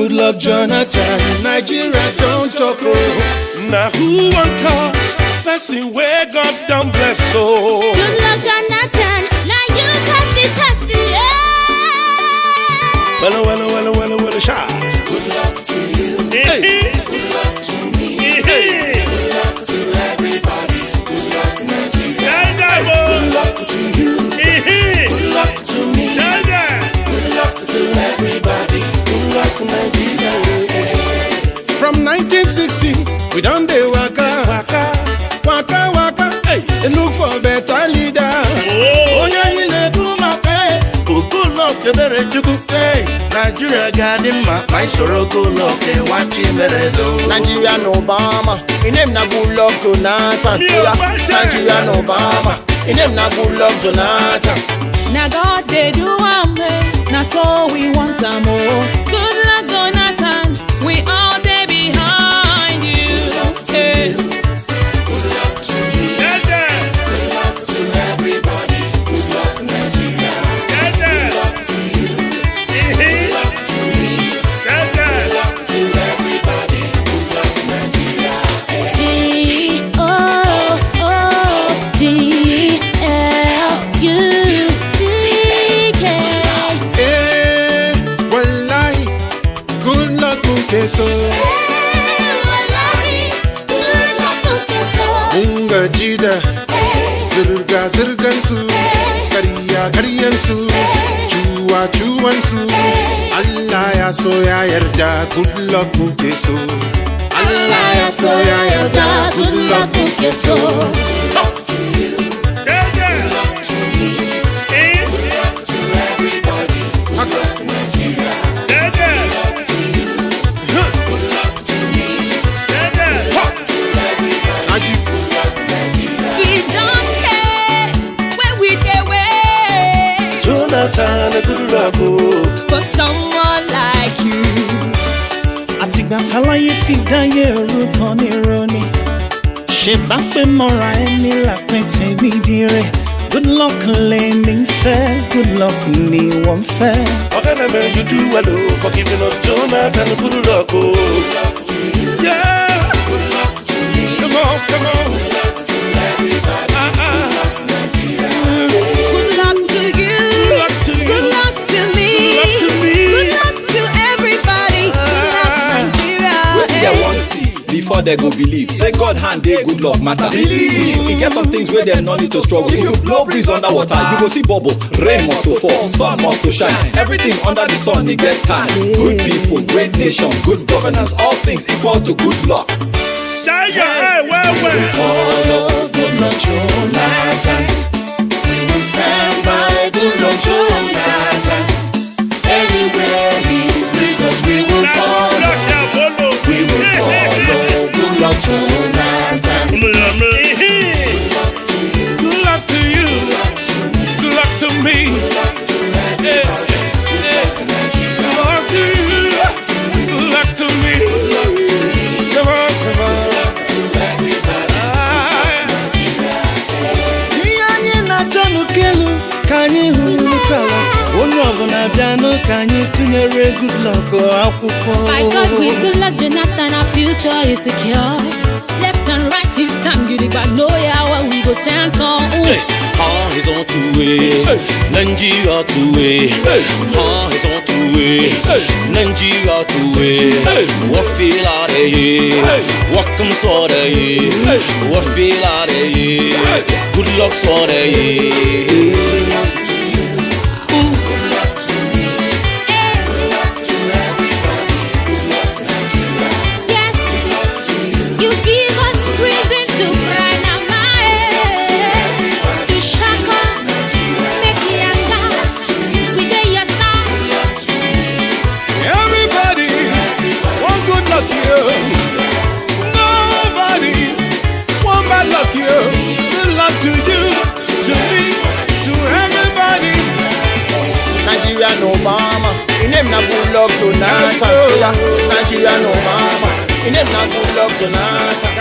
Goodluck Jonathan, Nigeria don't talk oh. Now who won't call? Person where God done bless oh. Goodluck Jonathan, now you cut the yeah. Well, well, well, well, well, sha. Good luck to you. Hey. Good luck to me. Hey. Good luck to everybody. Good luck Nigeria. Good luck to you. Hey. Good luck to me. Good luck to everybody. Good luck Nigeria. From 1960, we done the waka waka. Waka waka, hey, and look for a better leader. Oh, yeah, you let go, my pay. Good luck, you better do good pay. Nigeria got him, my sorrow, good luck, and watch him, better so. Nigeria and Obama, in them, na Goodluck Jonathan. Nigeria and Obama, in them, na Goodluck Jonathan. Now, God, they do one way, now so we want them more. Goodluck Jonathan, we all day behind you. So Ronnie, good luck unga jida, zirga zirgan su, kariya kariyan su, chuwa chuwan su. Allah ya so ya yarda, good luck muke so. Allah ya so ya yarda, good luck muke so. Good luck for someone like you. Atigba talaye ti daye oruko ni Ronnie. Ṣé bá pé mọ́ra ẹni lápẹ́ tèmi dire. Good luck lèmi fẹ́, good luck ni wọ́n fẹ́. Ọ̀gá you do well oh, for giving us Jonathan good luck oh. Good luck to you. Yeah. Good luck to me. Come on, come on. Good luck to everybody. Before they go believe, say God hand they good luck matter. Believe, we get some things where they no need to struggle. If you blow breeze under water, you go see bubble. Rain must to fall, sun must to shine. Everything under the sun, they get time. Good people, great nation, good governance, all things equal to good luck. Shine your head, well. Follow Goodluck Jonathan. We will stand by Goodluck Jonathan. Anywhere he leads us, we will follow. By God, with Goodluck Jonathan, our future is secure. Left and right, you stand beauty, but no, yeah, well, we go stand tall. Ah, is on to way, Nigeria to way. Ah, is on to way, Nigeria to way. What feel out of here? What comes out of here? What feel out of here? Good luck, sort of here. Goodluck Jonathan. Nigeria no mama, in them na Goodluck Jonathan.